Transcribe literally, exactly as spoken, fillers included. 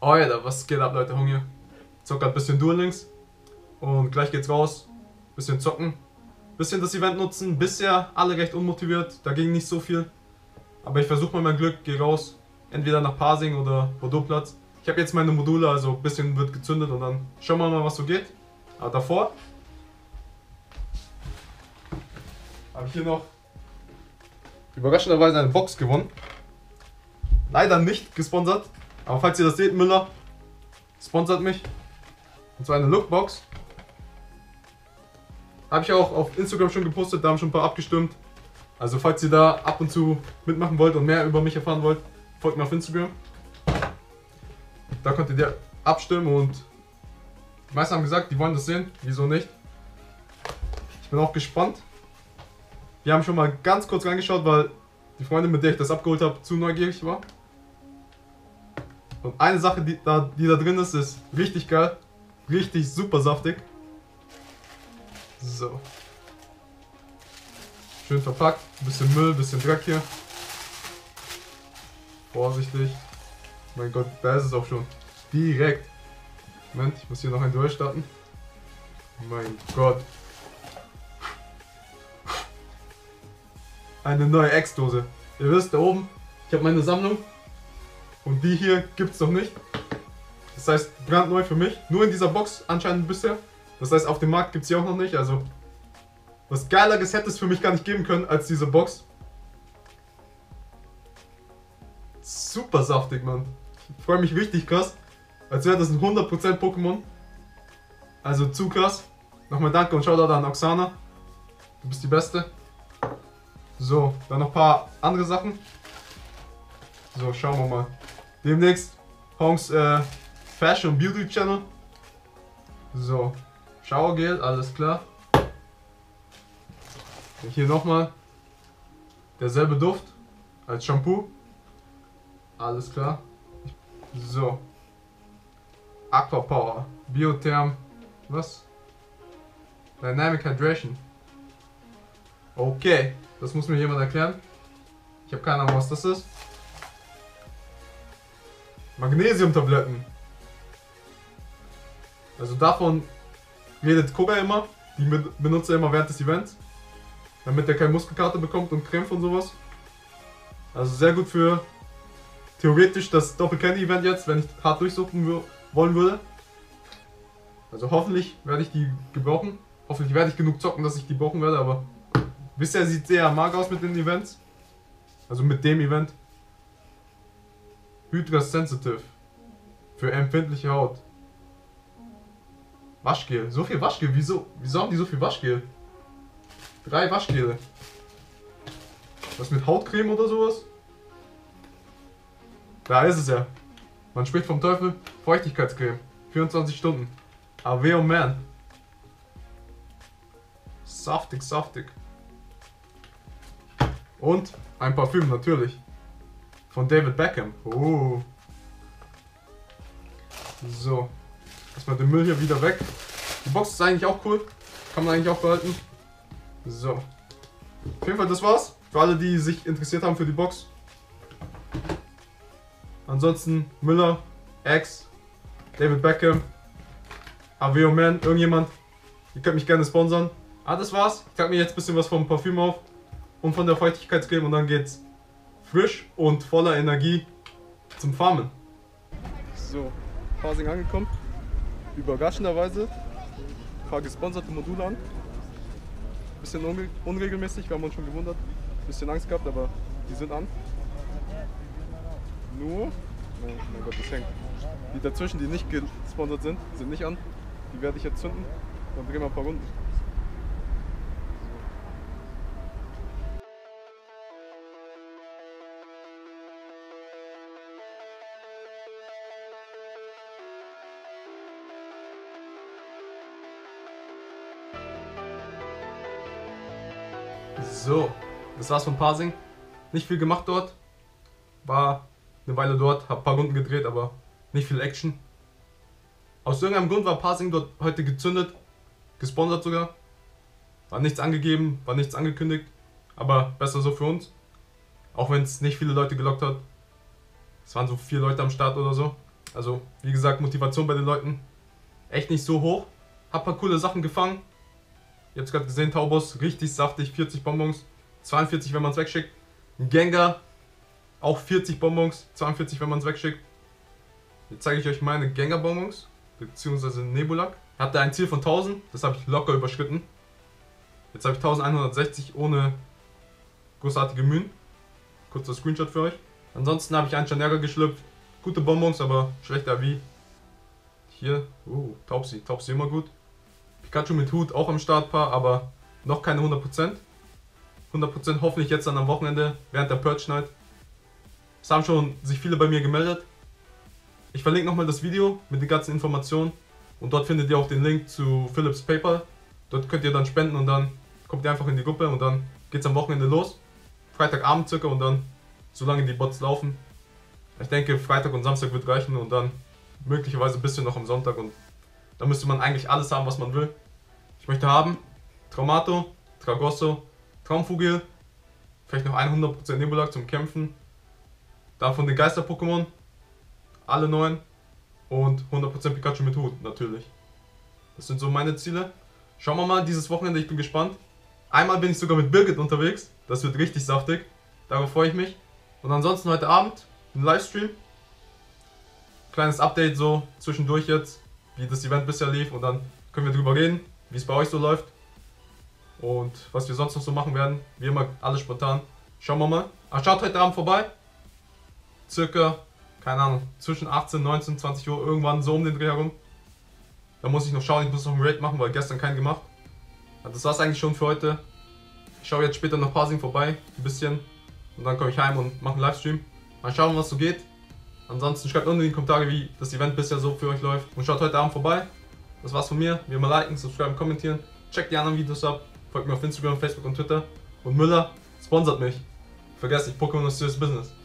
Alter, was geht ab, Leute? Hunger. Zock grad ein bisschen Duel Links. Und gleich geht's raus. Bisschen zocken. Bisschen das Event nutzen. Bisher alle recht unmotiviert. Da ging nicht so viel. Aber ich versuche mal mein Glück. Gehe raus. Entweder nach Pasing oder Bordeauxplatz. Ich habe jetzt meine Module, also ein bisschen wird gezündet. Und dann schauen wir mal, was so geht. Aber davor habe ich hier noch überraschenderweise eine Box gewonnen. Leider nicht gesponsert. Aber falls ihr das seht, Müller sponsert mich. Und zwar eine Lookbox. Habe ich auch auf Instagram schon gepostet, da haben schon ein paar abgestimmt. Also falls ihr da ab und zu mitmachen wollt und mehr über mich erfahren wollt, folgt mir auf Instagram. Da könnt ihr abstimmen und die meisten haben gesagt, die wollen das sehen. Wieso nicht? Ich bin auch gespannt. Wir haben schon mal ganz kurz reingeschaut, weil die Freundin, mit der ich das abgeholt habe, zu neugierig war. Und eine Sache, die da, die da drin ist, ist richtig geil. Richtig super saftig. So. Schön verpackt. Ein bisschen Müll, ein bisschen Dreck hier. Vorsichtig. Mein Gott, da ist es auch schon. Direkt. Moment, ich muss hier noch ein Duell starten. Mein Gott. Eine neue Ex-Dose. Ihr wisst, da oben, ich habe meine Sammlung. Und die hier gibt es noch nicht. Das heißt, brandneu für mich. Nur in dieser Box anscheinend bisher. Das heißt, auf dem Markt gibt es sie auch noch nicht. Also, was Geileres hätte es für mich gar nicht geben können, als diese Box. Super saftig, Mann. Ich freue mich richtig krass. Als wäre das ein hundert Prozent Pokémon. Also zu krass. Nochmal danke und Shoutout an Oksana. Du bist die Beste. So, dann noch ein paar andere Sachen. So, schauen wir mal. Demnächst Hongs äh, Fashion Beauty Channel. So, Showergel, alles klar. Und hier nochmal derselbe Duft als Shampoo. Alles klar. So, Aqua Power, Biotherm, was? Dynamic Hydration. Okay, das muss mir jemand erklären. Ich habe keine Ahnung, was das ist. Magnesiumtabletten. Also davon redet Koga immer. Die benutzt er immer während des Events. Damit er keine Muskelkater bekommt und Krämpfe und sowas. Also sehr gut für theoretisch das Doppel-Candy-Event jetzt, wenn ich hart durchsuchen wollen würde. Also hoffentlich werde ich die gebrauchen. Hoffentlich werde ich genug zocken, dass ich die brauchen werde, aber bisher sieht es sehr mager aus mit den Events. Also mit dem Event. Hydra Sensitive. Für empfindliche Haut. Waschgel. So viel Waschgel? Wieso? Wieso haben die so viel Waschgel? Drei Waschgele. Was mit Hautcreme oder sowas? Da ist es ja. Man spricht vom Teufel. Feuchtigkeitscreme. vierundzwanzig Stunden. Aveoman. Saftig, saftig. Und ein Parfüm natürlich. Von David Beckham. Oh. So. Erstmal den Müll hier wieder weg. Die Box ist eigentlich auch cool. Kann man eigentlich auch behalten. So. Auf jeden Fall, das war's. Für alle, die sich interessiert haben für die Box. Ansonsten Müller, X, David Beckham, Aveoman, irgendjemand. Ihr könnt mich gerne sponsern. Ah, das war's. Ich trage mir jetzt ein bisschen was vom Parfüm auf. Und von der Feuchtigkeitscreme. Und dann geht's frisch und voller Energie zum Farmen. So, Pasing angekommen. Überraschenderweise ein paar gesponserte Module an. Bisschen unre unregelmäßig, wir haben uns schon gewundert. Bisschen Angst gehabt, aber die sind an. Nur, oh mein Gott, das hängt. Die dazwischen, die nicht gesponsert sind, sind nicht an. Die werde ich jetzt zünden. Dann drehen wir ein paar Runden. So, das war's von Pasing. Nicht viel gemacht dort. War eine Weile dort, hab ein paar Runden gedreht, aber nicht viel Action. Aus irgendeinem Grund war Pasing dort heute gezündet. Gesponsert sogar. War nichts angegeben, war nichts angekündigt. Aber besser so für uns. Auch wenn es nicht viele Leute gelockt hat. Es waren so vier Leute am Start oder so. Also, wie gesagt, Motivation bei den Leuten echt nicht so hoch. Hab ein paar coole Sachen gefangen. Ihr habt es gerade gesehen, Taubos, richtig saftig, vierzig Bonbons, zweiundvierzig, wenn man es wegschickt. Ein Gengar, auch vierzig Bonbons, zweiundvierzig, wenn man es wegschickt. Jetzt zeige ich euch meine Gengar-Bonbons, beziehungsweise Nebulak. Hatte ein Ziel von tausend, das habe ich locker überschritten. Jetzt habe ich eintausendeinhundertsechzig ohne großartige Mühen. Kurzer Screenshot für euch. Ansonsten habe ich einen Chanera geschlüpft. Gute Bonbons, aber schlechter wie. Hier, uh, Taubsi, Taubsi immer gut. Pikachu mit Hut auch am Startpaar, aber noch keine hundert Prozent. hundert Prozent hoffentlich jetzt dann am Wochenende, während der Purgenight. Es haben schon sich viele bei mir gemeldet. Ich verlinke nochmal das Video mit den ganzen Informationen. Und dort findet ihr auch den Link zu Philips Paper. Dort könnt ihr dann spenden und dann kommt ihr einfach in die Gruppe und dann geht's am Wochenende los. Freitagabend circa und dann, solange die Bots laufen. Ich denke, Freitag und Samstag wird reichen und dann möglicherweise ein bisschen noch am Sonntag. Und da müsste man eigentlich alles haben, was man will. Ich möchte haben Traumato, Tragosso, Traumvogel, vielleicht noch hundert Prozent Nebulak zum Kämpfen. Dann von den Geister-Pokémon, alle neun und hundert Prozent Pikachu mit Hut, natürlich. Das sind so meine Ziele. Schauen wir mal dieses Wochenende, ich bin gespannt. Einmal bin ich sogar mit Birgit unterwegs, das wird richtig saftig, darauf freue ich mich. Und ansonsten heute Abend ein Livestream. Kleines Update so zwischendurch jetzt, wie das Event bisher lief und dann können wir drüber reden, wie es bei euch so läuft. Und was wir sonst noch so machen werden, wie immer alles spontan. Schauen wir mal. Ach, schaut heute Abend vorbei. Circa, keine Ahnung, zwischen achtzehn, neunzehn, zwanzig Uhr, irgendwann so um den Dreh herum. Da muss ich noch schauen, ich muss noch einen Raid machen, weil gestern keinen gemacht. Also das war's eigentlich schon für heute. Ich schaue jetzt später noch Pasing vorbei, ein bisschen. Und dann komme ich heim und mache einen Livestream. Mal schauen, was so geht. Ansonsten schreibt unten in die Kommentare, wie das Event bisher so für euch läuft. Und schaut heute Abend vorbei. Das war's von mir. Wie immer liken, subscriben, kommentieren. Checkt die anderen Videos ab. Folgt mir auf Instagram, Facebook und Twitter. Und Müller sponsert mich. Vergesst nicht, Pokémon ist serious business.